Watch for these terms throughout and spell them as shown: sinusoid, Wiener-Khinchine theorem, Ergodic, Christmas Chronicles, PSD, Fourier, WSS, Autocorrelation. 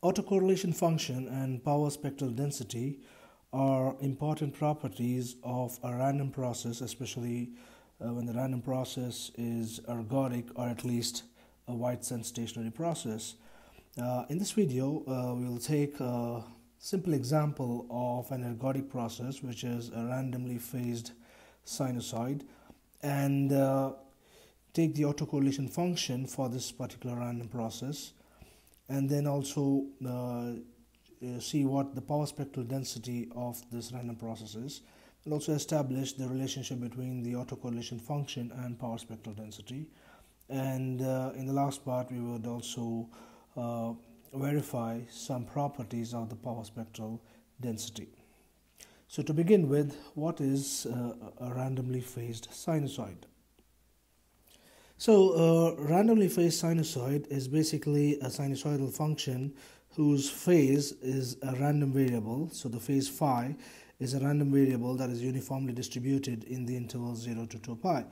Autocorrelation function and power spectral density are important properties of a random process, especially when the random process is ergodic, or at least a White-Sense stationary process. In this video, we will take a simple example of an ergodic process, which is a randomly phased sinusoid, and take the autocorrelation function for this particular random process, and then also see what the power spectral density of this random process is, and also establish the relationship between the autocorrelation function and power spectral density. And in the last part, we would also verify some properties of the power spectral density. So to begin with, what is a randomly phased sinusoid? So randomly phased sinusoid is basically a sinusoidal function whose phase is a random variable. So the phase phi is a random variable that is uniformly distributed in the interval 0 to 2 pi.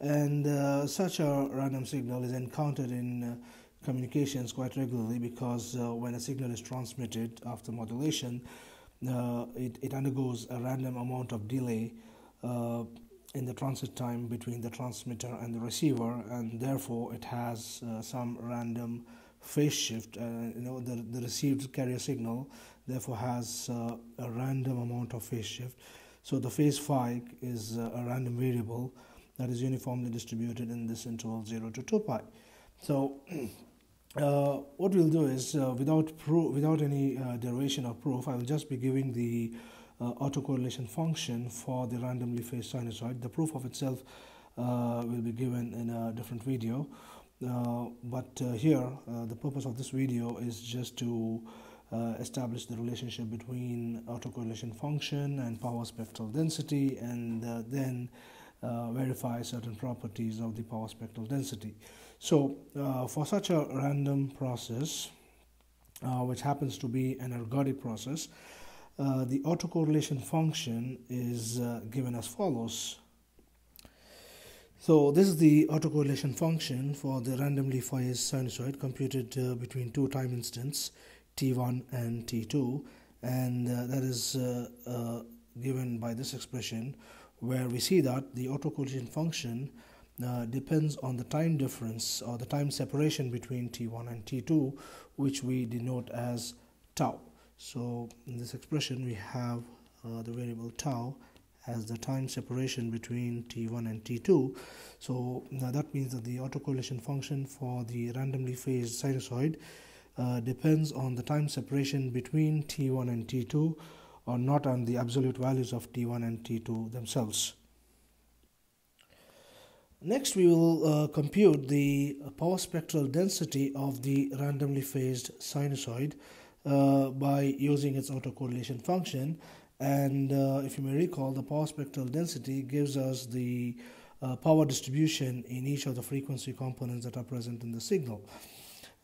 And such a random signal is encountered in communications quite regularly, because when a signal is transmitted after modulation, it undergoes a random amount of delay in the transit time between the transmitter and the receiver, and therefore it has some random phase shift. The received carrier signal therefore has a random amount of phase shift. So the phase phi is a random variable that is uniformly distributed in this interval 0 to 2 pi. So what we'll do is, without any derivation or proof, I will just be giving the autocorrelation function for the randomly phased sinusoid. The proof of itself will be given in a different video. Here, the purpose of this video is just to establish the relationship between autocorrelation function and power spectral density, and then verify certain properties of the power spectral density. So for such a random process, which happens to be an ergodic process, the autocorrelation function is given as follows. So this is the autocorrelation function for the randomly phased sinusoid computed between two time instants, t1 and t2, and that is given by this expression, where we see that the autocorrelation function depends on the time difference or the time separation between t1 and t2, which we denote as tau. So in this expression, we have the variable tau as the time separation between t1 and t2. So now that means that the autocorrelation function for the randomly phased sinusoid depends on the time separation between t1 and t2, or not on the absolute values of t1 and t2 themselves. Next, we will compute the power spectral density of the randomly phased sinusoid by using its autocorrelation function. And if you may recall, the power spectral density gives us the power distribution in each of the frequency components that are present in the signal,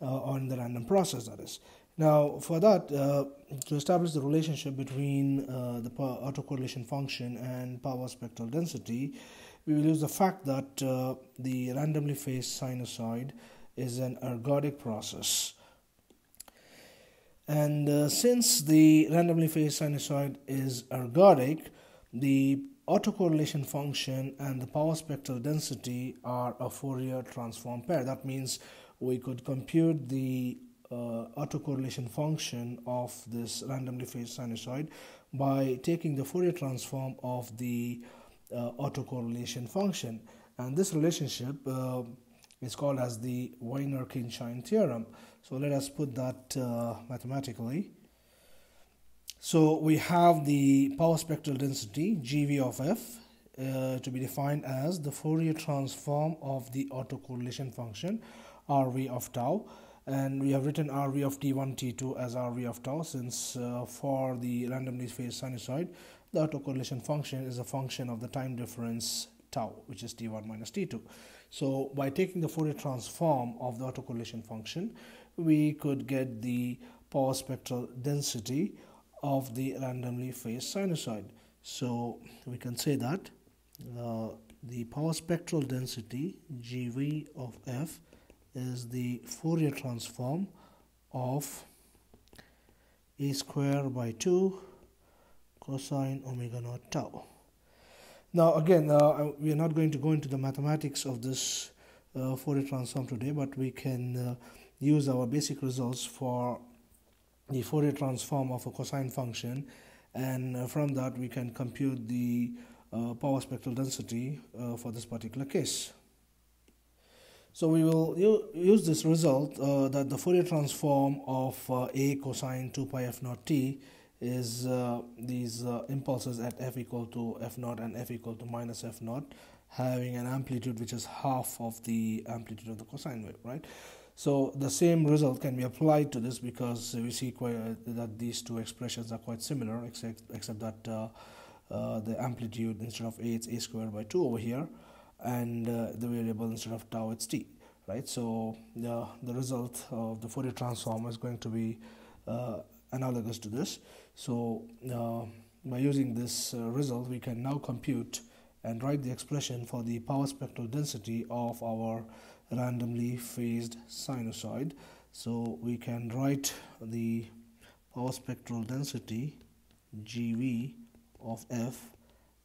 or in the random process, that is. Now, for that, to establish the relationship between the autocorrelation function and power spectral density, we will use the fact that the randomly phased sinusoid is an ergodic process. And since the randomly phased sinusoid is ergodic, the autocorrelation function and the power spectral density are a Fourier transform pair. That means we could compute the autocorrelation function of this randomly phased sinusoid by taking the Fourier transform of the autocorrelation function, and this relationship is called as the Wiener-Khinchine theorem. So let us put that mathematically. So we have the power spectral density GV of f to be defined as the Fourier transform of the autocorrelation function RV of tau. And we have written RV of T1, T2 as RV of tau, since for the randomly phased sinusoid, the autocorrelation function is a function of the time difference tau, which is T1 minus T2. So by taking the Fourier transform of the autocorrelation function, we could get the power spectral density of the randomly phased sinusoid. So we can say that the power spectral density GV of f is the Fourier transform of e squared by 2 cosine omega naught tau. Now again, we are not going to go into the mathematics of this Fourier transform today, but we can use our basic results for the Fourier transform of a cosine function, and from that we can compute the power spectral density for this particular case. So we will use this result that the Fourier transform of A cosine 2 pi f naught t is these impulses at f equal to f naught and f equal to minus f naught, having an amplitude which is half of the amplitude of the cosine wave, right? So the same result can be applied to this, because we see quite, that these two expressions are quite similar, except that the amplitude, instead of a, it's a squared by 2 over here, and the variable, instead of tau, it's t, right? So the result of the Fourier transform is going to be analogous to this. So by using this result, we can now compute and write the expression for the power spectral density of our randomly phased sinusoid. So we can write the power spectral density GV of f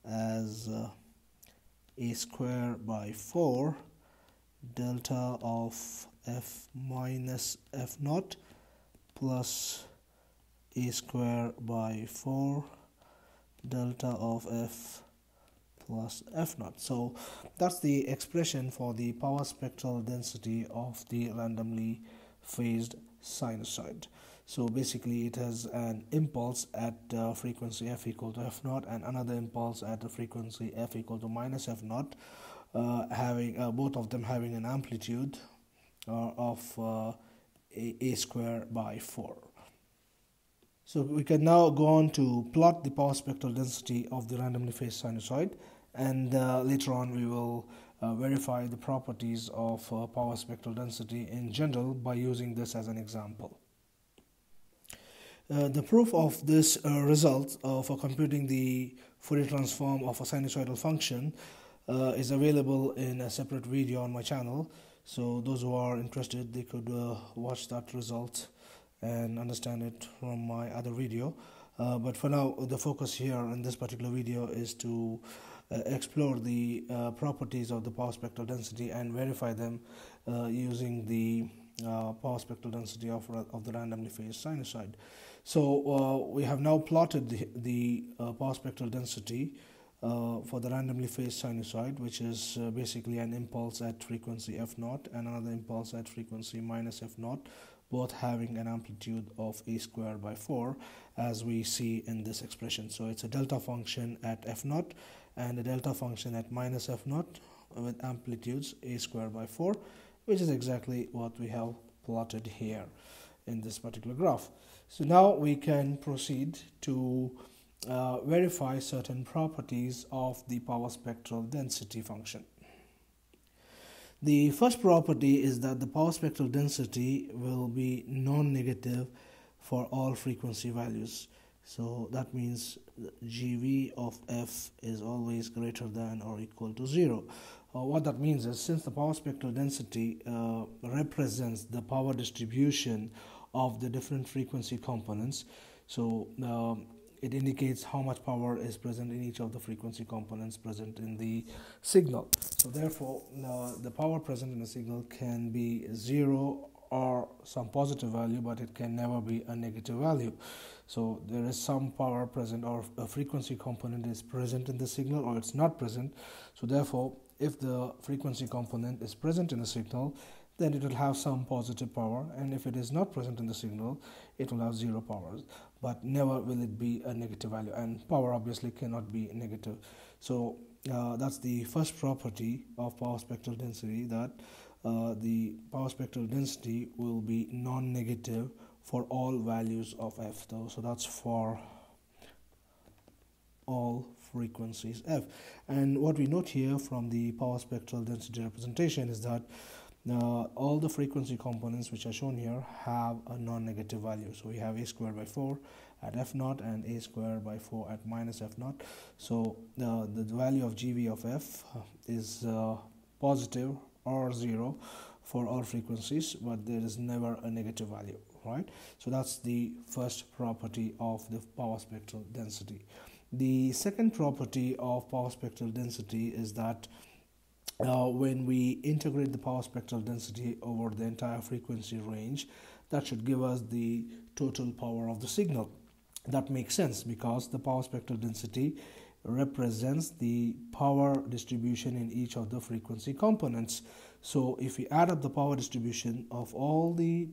as a squared by 4 delta of f minus f naught plus a squared by 4 delta of f plus f naught. So that's the expression for the power spectral density of the randomly phased sinusoid. So basically it has an impulse at frequency f equal to f naught and another impulse at the frequency f equal to minus f naught, having both of them having an amplitude of a squared by 4. So we can now go on to plot the power spectral density of the randomly phased sinusoid, and later on we will verify the properties of power spectral density in general by using this as an example. The proof of this result for computing the Fourier transform of a sinusoidal function is available in a separate video on my channel. So those who are interested, they could watch that result and understand it from my other video, but for now the focus here in this particular video is to explore the properties of the power spectral density and verify them using the power spectral density of the randomly phased sinusoid. So we have now plotted the power spectral density for the randomly phased sinusoid, which is basically an impulse at frequency f naught and another impulse at frequency minus f naught, both having an amplitude of a squared by 4, as we see in this expression. So it's a delta function at f naught and a delta function at minus f naught with amplitudes a squared by 4, which is exactly what we have plotted here in this particular graph. So now we can proceed to verify certain properties of the power spectral density function. The first property is that the power spectral density will be non-negative for all frequency values. So that means GV of f is always greater than or equal to 0. What that means is, since the power spectral density represents the power distribution of the different frequency components, so it indicates how much power is present in each of the frequency components present in the signal. So therefore, the power present in the signal can be 0 or some positive value, but it can never be a negative value. So there is some power present, or a frequency component is present in the signal, or it's not present. So therefore, if the frequency component is present in the signal, then it will have some positive power, and if it is not present in the signal, it will have 0 powers, but never will it be a negative value, and power obviously cannot be negative. So that's the first property of power spectral density, that the power spectral density will be non-negative for all values of f, though. So that's for all frequencies f. And what we note here from the power spectral density representation is that all the frequency components which are shown here have a non-negative value. So we have a squared by 4 at f naught and a squared by 4 at minus f naught. So the value of GV of f is positive or 0 for all frequencies, but there is never a negative value, right? So that's the first property of the power spectral density. The second property of power spectral density is that when we integrate the power spectral density over the entire frequency range, that should give us the total power of the signal. That makes sense because the power spectral density represents the power distribution in each of the frequency components. So if we add up the power distribution of all the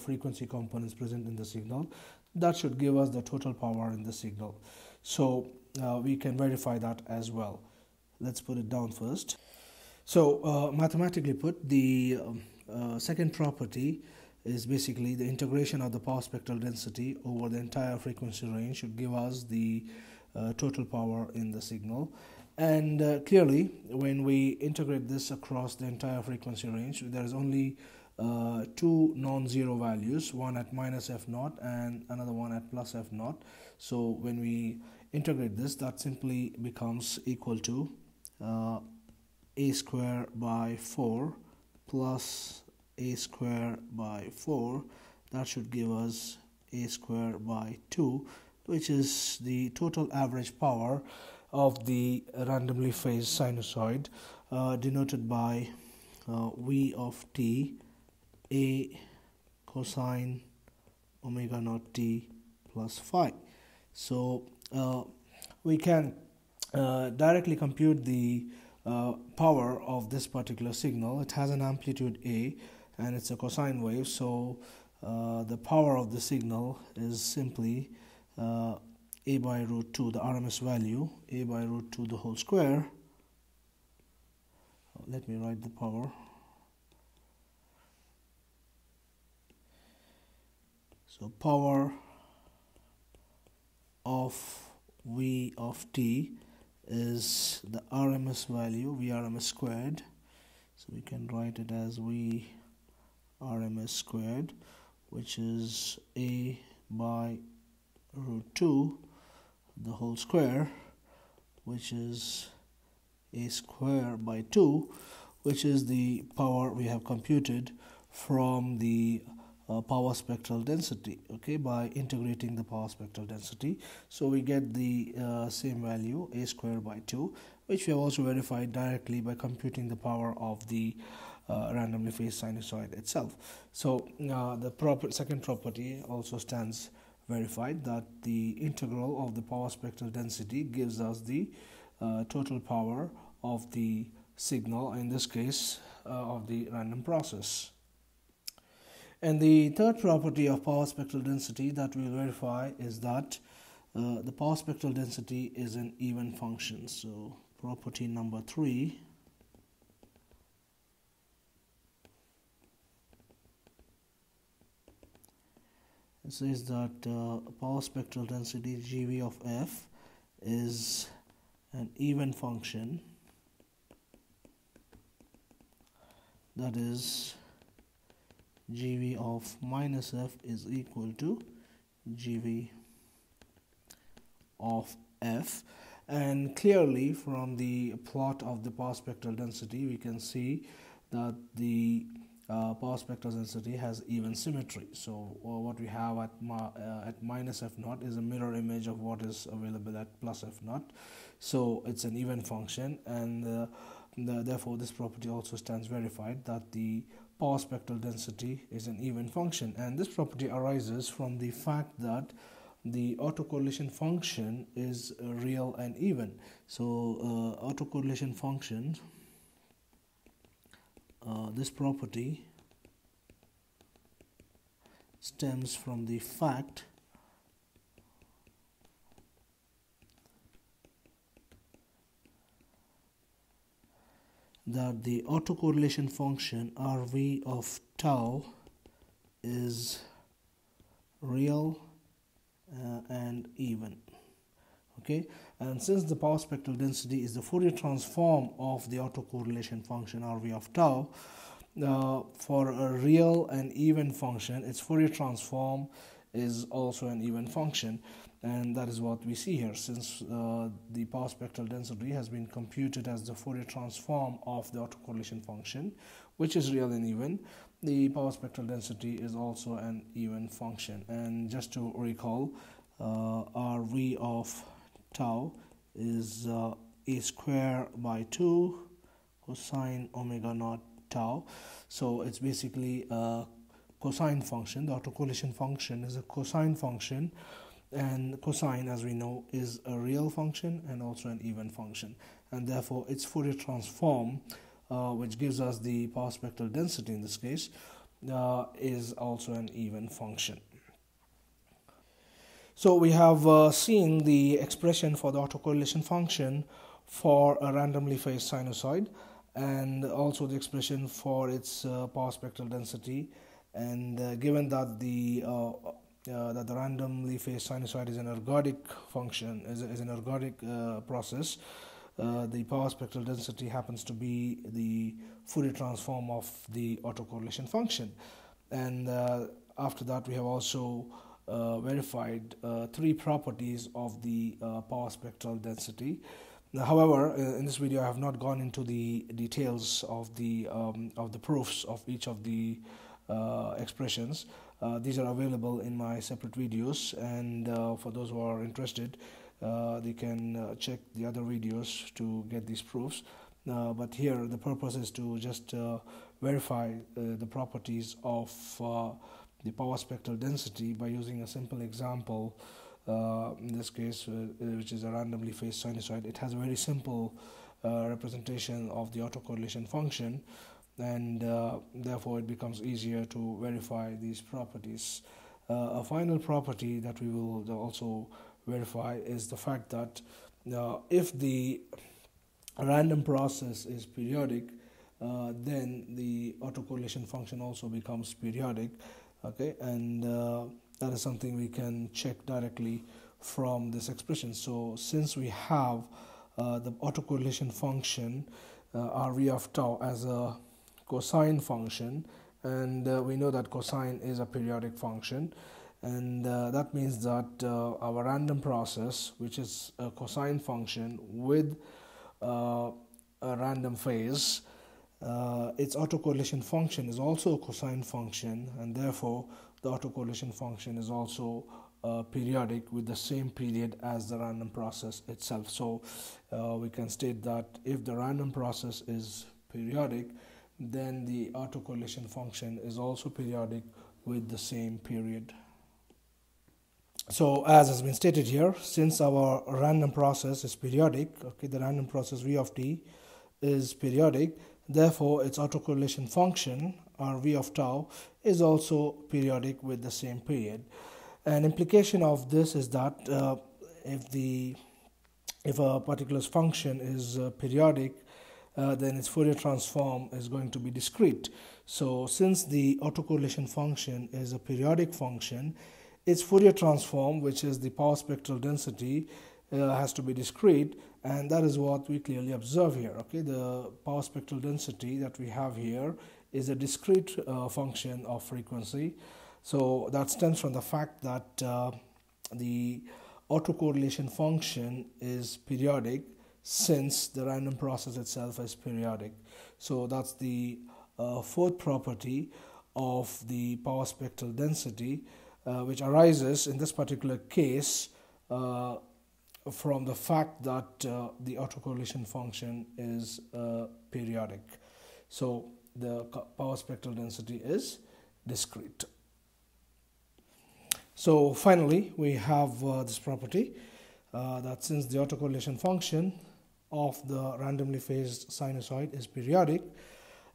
frequency components present in the signal, that should give us the total power in the signal. So we can verify that as well. Let's put it down first. So mathematically put, the second property is basically the integration of the power spectral density over the entire frequency range should give us the total power in the signal. And clearly, when we integrate this across the entire frequency range, there is only two non-zero values, one at minus f0 and another one at plus f0. So when we integrate this, that simply becomes equal to a square by 4 plus a square by 4. That should give us a square by 2, which is the total average power of the randomly phased sinusoid, denoted by V of t a cosine omega naught t plus phi. So we can directly compute the power of this particular signal. It has an amplitude a and it's a cosine wave, so the power of the signal is simply a by root 2, the RMS value, a by root 2 the whole square. Let me write the power. So power of V of t is the RMS value, V RMS squared. So we can write it as V RMS squared, which is a by root 2 the whole square, which is a square by 2, which is the power we have computed from the power spectral density, okay, by integrating the power spectral density. So we get the same value, a square by 2, which we have also verified directly by computing the power of the randomly phased sinusoid itself. So the second property also stands verified, that the integral of the power spectral density gives us the total power of the signal, in this case of the random process. And the third property of power spectral density that we verify is that the power spectral density is an even function. So property number 3 says that power spectral density GV of f is an even function, that is GV of minus f is equal to GV of f. And clearly from the plot of the power spectral density, we can see that the power spectral density has even symmetry. So what we have at minus f0 is a mirror image of what is available at plus f0. So it's an even function, and therefore this property also stands verified, that the power spectral density is an even function. And this property arises from the fact that the autocorrelation function is real and even. So autocorrelation function, this property stems from the fact that the autocorrelation function RV of tau is real and even. Okay, and since the power spectral density is the Fourier transform of the autocorrelation function RV of tau, for a real and even function, its Fourier transform is also an even function. And that is what we see here, since the power spectral density has been computed as the Fourier transform of the autocorrelation function. which is real and even. The power spectral density is also an even function. And just to recall, RV of tau is a square by 2 cosine omega naught tau. So it's basically a cosine function. The autocorrelation function is a cosine function, and cosine, as we know, is a real function and also an even function, and therefore its Fourier transform, which gives us the power spectral density in this case, is also an even function. So we have seen the expression for the autocorrelation function for a randomly phased sinusoid, and also the expression for its power spectral density. And given that the randomly phased sinusoid is an ergodic function, is an ergodic process, the power spectral density happens to be the Fourier transform of the autocorrelation function. And after that, we have also verified three properties of the power spectral density. Now, however, in this video, I have not gone into the details of the proofs of each of the expressions. These are available in my separate videos, and for those who are interested, they can check the other videos to get these proofs. But here, the purpose is to just verify the properties of the power spectral density by using a simple example. In this case, which is a randomly phased sinusoid, it has a very simple representation of the autocorrelation function, and therefore it becomes easier to verify these properties. A final property that we will also verify is the fact that if the random process is periodic, then the autocorrelation function also becomes periodic. Okay, and that is something we can check directly from this expression. So since we have the autocorrelation function RV of tau as a cosine function, and we know that cosine is a periodic function, and that means that our random process, which is a cosine function with a random phase, its autocorrelation function is also a cosine function, and therefore the autocorrelation function is also periodic with the same period as the random process itself. So we can state that if the random process is periodic, then the autocorrelation function is also periodic with the same period. So as has been stated here, since our random process is periodic, okay, the random process V of t is periodic, therefore its autocorrelation function RV of tau is also periodic with the same period. An implication of this is that if a particular function is periodic, then its Fourier transform is going to be discrete. So since the autocorrelation function is a periodic function, its Fourier transform, which is the power spectral density, has to be discrete, and that is what we clearly observe here. Okay, the power spectral density that we have here is a discrete function of frequency. So that stems from the fact that the autocorrelation function is periodic since the random process itself is periodic. So that's the fourth property of the power spectral density, which arises in this particular case from the fact that the autocorrelation function is periodic. So the power spectral density is discrete. So finally, we have this property that since the autocorrelation function of the randomly phased sinusoid is periodic,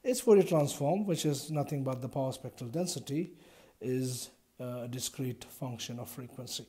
its Fourier transform, which is nothing but the power spectral density, is a discrete function of frequency.